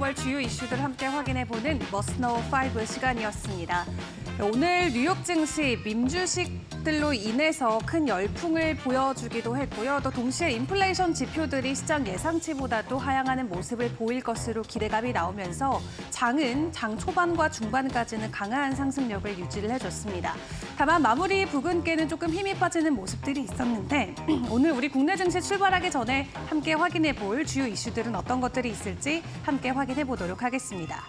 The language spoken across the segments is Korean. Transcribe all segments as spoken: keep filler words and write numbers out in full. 글로벌 주요 이슈들 함께 확인해보는 머스트 노우 파이브 시간이었습니다. 오늘 뉴욕 증시 민주식들로 인해서 큰 열풍을 보여주기도 했고요. 또 동시에 인플레이션 지표들이 시장 예상치보다도 하향하는 모습을 보일 것으로 기대감이 나오면서 장은 장 초반과 중반까지는 강한 상승력을 유지를 해줬습니다. 다만 마무리 부근께는 조금 힘이 빠지는 모습들이 있었는데 오늘 우리 국내 증시 출발하기 전에 함께 확인해볼 주요 이슈들은 어떤 것들이 있을지 함께 확인해보도록 하겠습니다.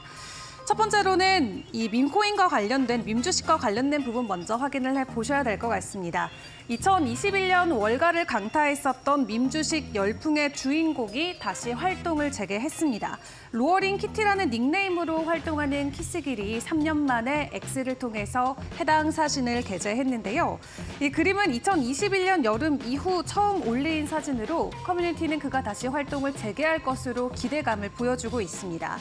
첫 번째로는 이 민코인과 관련된, 민주식과 관련된 부분 먼저 확인을 해보셔야 될 것 같습니다. 이천이십일 년 월가를 강타했었던 민주식 열풍의 주인공이 다시 활동을 재개했습니다. 로어링 키티라는 닉네임으로 활동하는 키스길이 삼 년 만에 X를 통해서 해당 사진을 게재했는데요. 이 그림은 이천이십일 년 여름 이후 처음 올린 사진으로 커뮤니티는 그가 다시 활동을 재개할 것으로 기대감을 보여주고 있습니다.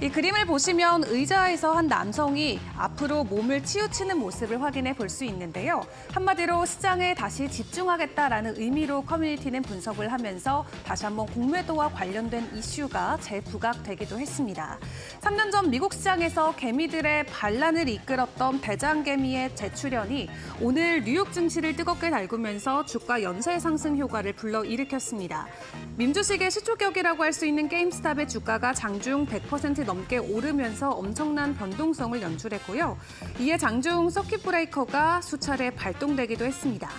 이 그림을 보시면 의자에서 한 남성이 앞으로 몸을 치우치는 모습을 확인해 볼 수 있는데요. 한마디로 시장에 다시 집중하겠다라는 의미로 커뮤니티는 분석을 하면서 다시 한번 공매도와 관련된 이슈가 재부각되기도 했습니다. 삼 년 전 미국 시장에서 개미들의 반란을 이끌었던 대장개미의 재출현이 오늘 뉴욕 증시를 뜨겁게 달구면서 주가 연쇄 상승 효과를 불러일으켰습니다. 민주식의 시초격이라고 할 수 있는 게임스탑의 주가가 장중 백 퍼센트 넘게 오르면서 엄청난 변동성을 연출했고요. 이에 장중 서킷 브레이커가 수차례 발동되기도 했습니다.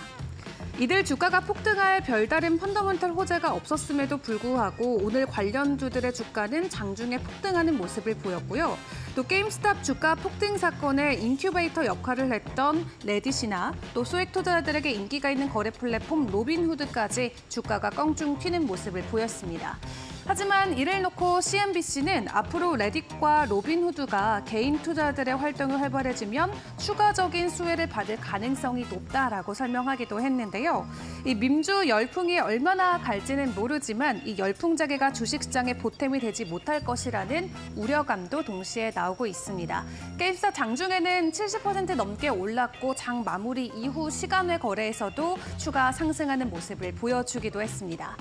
이들 주가가 폭등할 별다른 펀더멘털 호재가 없었음에도 불구하고 오늘 관련주들의 주가는 장중에 폭등하는 모습을 보였고요. 또 게임스탑 주가 폭등 사건에 인큐베이터 역할을 했던 레딧이나 또 소액 투자자들에게 인기가 있는 거래 플랫폼 로빈후드까지 주가가 껑충 튀는 모습을 보였습니다. 하지만 이를 놓고 씨엔비씨는 앞으로 레딧과 로빈후드가 개인 투자들의 활동을 활발해지면 추가적인 수혜를 받을 가능성이 높다라고 설명하기도 했는데요. 이 민주 열풍이 얼마나 갈지는 모르지만 이 열풍 재개가 주식시장에 보탬이 되지 못할 것이라는 우려감도 동시에 나오고 있습니다. 게임스탑 장중에는 칠십 퍼센트 넘게 올랐고 장 마무리 이후 시간외 거래에서도 추가 상승하는 모습을 보여주기도 했습니다.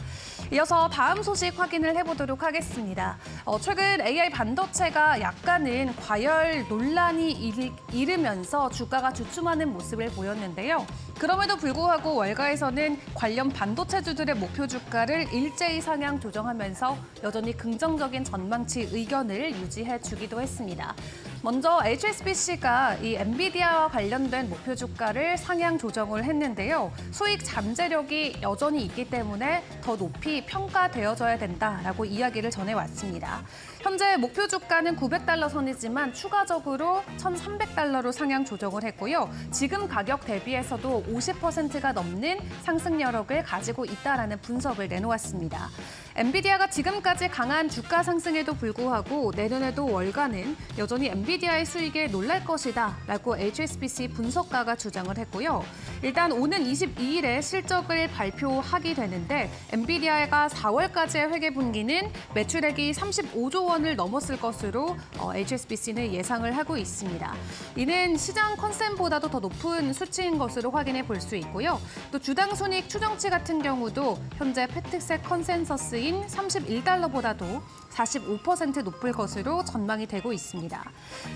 이어서 다음 소식 확인을 해보도록 하겠습니다. 어, 최근 에이아이 반도체가 약간은 과열 논란이 일, 이르면서 주가가 주춤하는 모습을 보였는데요. 그럼에도 불구하고 월가에서는 관련 반도체주들의 목표 주가를 일제히 상향 조정하면서 여전히 긍정적인 전망치 의견을 유지해 주기도 했습니다. 먼저 에이치에스비씨가 이 엔비디아와 관련된 목표 주가를 상향 조정을 했는데요. 수익 잠재력이 여전히 있기 때문에 더 높이 평가되어져야 된다라고 이야기를 전해왔습니다. 현재 목표 주가는 구백 달러 선이지만 추가적으로 천삼백 달러로 상향 조정을 했고요. 지금 가격 대비해서도 오십 퍼센트가 넘는 상승 여력을 가지고 있다라는 분석을 내놓았습니다. 엔비디아가 지금까지 강한 주가 상승에도 불구하고 내년에도 월가는 여전히 엔비디아의 수익에 놀랄 것이다 라고 에이치에스비씨 분석가가 주장을 했고요. 일단 오는 이십이 일에 실적을 발표하게 되는데 엔비디아가 사월까지의 회계분기는 매출액이 삼십오조 원을 넘었을 것으로 에이치에스비씨는 예상을 하고 있습니다. 이는 시장 컨센서스보다도 더 높은 수치인 것으로 확인해 볼 수 있고요. 또 주당 손익 추정치 같은 경우도 현재 패트셋 컨센서스 삼십일 달러보다도 사십오 퍼센트 높을 것으로 전망이 되고 있습니다.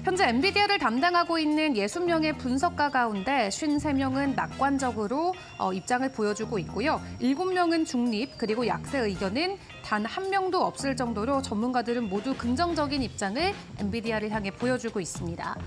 현재 엔비디아를 담당하고 있는 육십 명의 분석가 가운데 오십삼 명은 낙관적으로 입장을 보여주고 있고요. 일곱 명은 중립, 그리고 약세 의견은 단 한 명도 없을 정도로 전문가들은 모두 긍정적인 입장을 엔비디아를 향해 보여주고 있습니다.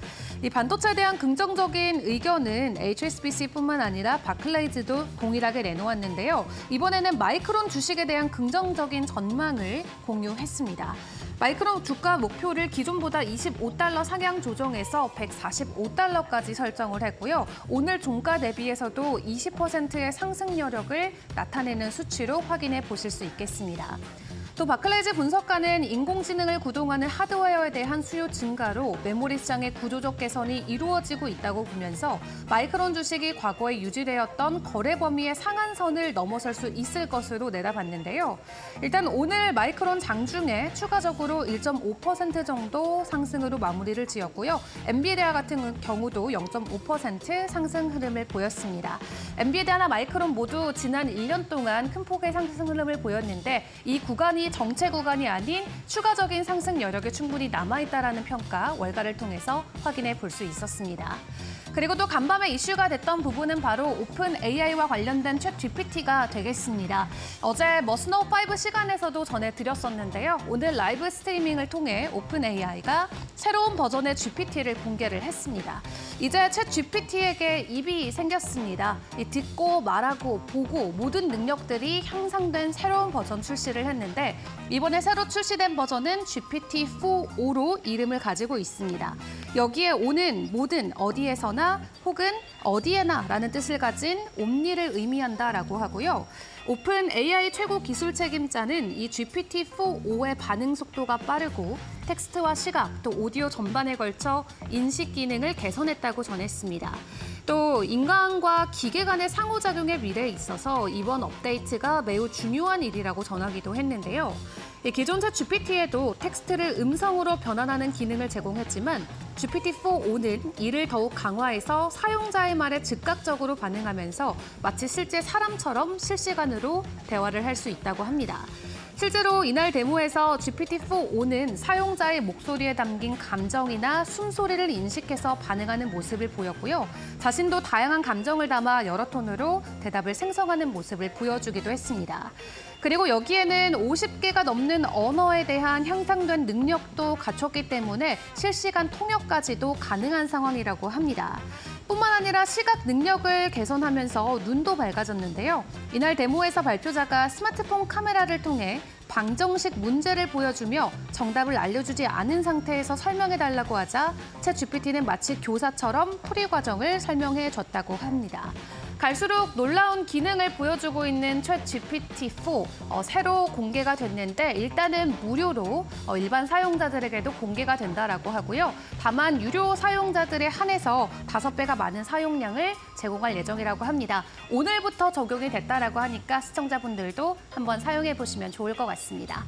이 반도체에 대한 긍정적인 의견은 에이치에스비씨뿐만 아니라 바클레이즈도 동일하게 내놓았는데요. 이번에는 마이크론 주식에 대한 긍정적인 전망을 공유했습니다. 마이크론 주가 목표를 기존보다 이십오 달러 상향 조정해서 백사십오 달러까지 설정을 했고요. 오늘 종가 대비해서도 이십 퍼센트의 상승 여력을 나타내는 수치로 확인해 보실 수 있겠습니다. 또 바클레이즈 분석가는 인공지능을 구동하는 하드웨어에 대한 수요 증가로 메모리 시장의 구조적 개선이 이루어지고 있다고 보면서 마이크론 주식이 과거에 유지되었던 거래 범위의 상한선을 넘어설 수 있을 것으로 내다봤는데요. 일단 오늘 마이크론 장중에 추가적으로 일 점 오 퍼센트 정도 상승으로 마무리를 지었고요. 엔비디아 같은 경우도 영 점 오 퍼센트 상승 흐름을 보였습니다. 엔비디아나 마이크론 모두 지난 일 년 동안 큰 폭의 상승 흐름을 보였는데 이 구간이 시장이 정체 구간이 아닌 추가적인 상승 여력이 충분히 남아있다는 평가, 월가를 통해서 확인해 볼 수 있었습니다. 그리고 또 간밤에 이슈가 됐던 부분은 바로 오픈 에이아이와 관련된 챗 지피티가 되겠습니다. 어제 머스노우 파이브 시간에서도 전해드렸었는데요. 오늘 라이브 스트리밍을 통해 오픈 에이아이가 새로운 버전의 지피티를 공개를 했습니다. 이제 챗 지피티에게 입이 생겼습니다. 듣고, 말하고, 보고 모든 능력들이 향상된 새로운 버전 출시를 했는데 이번에 새로 출시된 버전은 지피티 포로 이름을 가지고 있습니다. 여기에 오는 모든 어디에서나 혹은 어디에나라는 뜻을 가진 옴니를 의미한다라고 하고요. 오픈 에이아이 최고 기술 책임자는 이 지피티 포의 반응 속도가 빠르고 텍스트와 시각, 또 오디오 전반에 걸쳐 인식 기능을 개선했다고 전했습니다. 또 인간과 기계 간의 상호작용의 미래에 있어서 이번 업데이트가 매우 중요한 일이라고 전하기도 했는데요. 기존 챗 지피티에도 텍스트를 음성으로 변환하는 기능을 제공했지만 지피티 포는 이를 더욱 강화해서 사용자의 말에 즉각적으로 반응하면서 마치 실제 사람처럼 실시간으로 대화를 할 수 있다고 합니다. 실제로 이날 데모에서 지피티 포는 사용자의 목소리에 담긴 감정이나 숨소리를 인식해서 반응하는 모습을 보였고요. 자신도 다양한 감정을 담아 여러 톤으로 대답을 생성하는 모습을 보여주기도 했습니다. 그리고 여기에는 오십 개가 넘는 언어에 대한 향상된 능력도 갖췄기 때문에 실시간 통역까지도 가능한 상황이라고 합니다. 뿐만 아니라 시각 능력을 개선하면서 눈도 밝아졌는데요. 이날 데모에서 발표자가 스마트폰 카메라를 통해 방정식 문제를 보여주며 정답을 알려주지 않은 상태에서 설명해달라고 하자 챗 지피티는 마치 교사처럼 풀이 과정을 설명해줬다고 합니다. 갈수록 놀라운 기능을 보여주고 있는 챗 지피티 포, 어, 새로 공개가 됐는데 일단은 무료로 어, 일반 사용자들에게도 공개가 된다라고 하고요. 다만 유료 사용자들에 한해서 다섯 배가 많은 사용량을 제공할 예정이라고 합니다. 오늘부터 적용이 됐다라고 하니까 시청자분들도 한번 사용해 보시면 좋을 것 같습니다.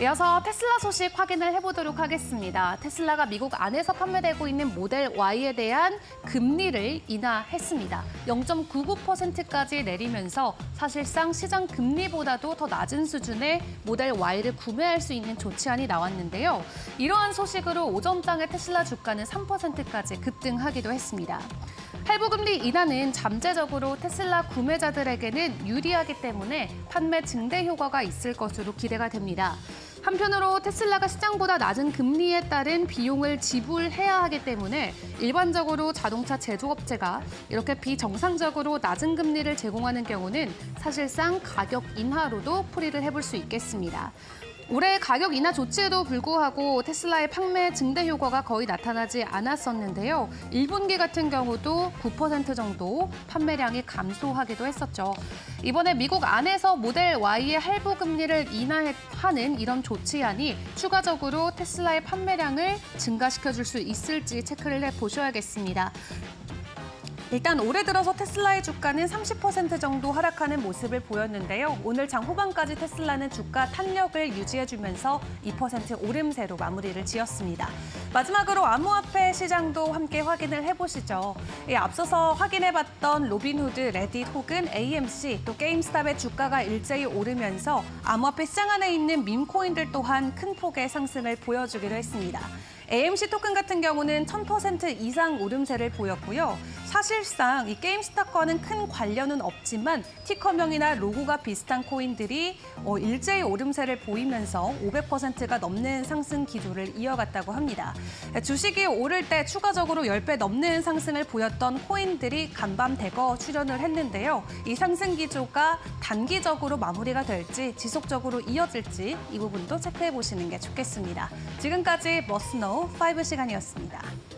이어서 테슬라 소식 확인을 해보도록 하겠습니다. 테슬라가 미국 안에서 판매되고 있는 모델 와이에 대한 금리를 인하했습니다. 영 점 구구 퍼센트까지 내리면서 사실상 시장 금리보다도 더 낮은 수준의 모델 와이를 구매할 수 있는 조치안이 나왔는데요. 이러한 소식으로 오전장에 테슬라 주가는 삼 퍼센트까지 급등하기도 했습니다. 할부금리 인하는 잠재적으로 테슬라 구매자들에게는 유리하기 때문에 판매 증대 효과가 있을 것으로 기대가 됩니다. 한편으로 테슬라가 시장보다 낮은 금리에 따른 비용을 지불해야 하기 때문에 일반적으로 자동차 제조업체가 이렇게 비정상적으로 낮은 금리를 제공하는 경우는 사실상 가격 인하로도 풀이를 해볼 수 있겠습니다. 올해 가격 인하 조치에도 불구하고 테슬라의 판매 증대 효과가 거의 나타나지 않았었는데요. 일 분기 같은 경우도 구 퍼센트 정도 판매량이 감소하기도 했었죠. 이번에 미국 안에서 모델 Y의 할부 금리를 인하하는 이런 조치안이 추가적으로 테슬라의 판매량을 증가시켜줄 수 있을지 체크를 해보셔야겠습니다. 일단 올해 들어서 테슬라의 주가는 삼십 퍼센트 정도 하락하는 모습을 보였는데요. 오늘 장 후반까지 테슬라는 주가 탄력을 유지해주면서 이 퍼센트 오름세로 마무리를 지었습니다. 마지막으로 암호화폐 시장도 함께 확인을 해보시죠. 예, 앞서서 확인해봤던 로빈후드, 레딧 혹은 에이엠씨, 또 게임스탑의 주가가 일제히 오르면서 암호화폐 시장 안에 있는 밈코인들 또한 큰 폭의 상승을 보여주기도 했습니다. 에이엠씨 토큰 같은 경우는 천 퍼센트 이상 오름세를 보였고요. 사실상 이 게임스탑과는 큰 관련은 없지만 티커명이나 로고가 비슷한 코인들이 일제히 오름세를 보이면서 오백 퍼센트가 넘는 상승 기조를 이어갔다고 합니다. 주식이 오를 때 추가적으로 십 배 넘는 상승을 보였던 코인들이 간밤 대거 출현을 했는데요. 이 상승 기조가 단기적으로 마무리가 될지 지속적으로 이어질지 이 부분도 체크해 보시는 게 좋겠습니다. 지금까지 머스노우 파이브 시간이었습니다.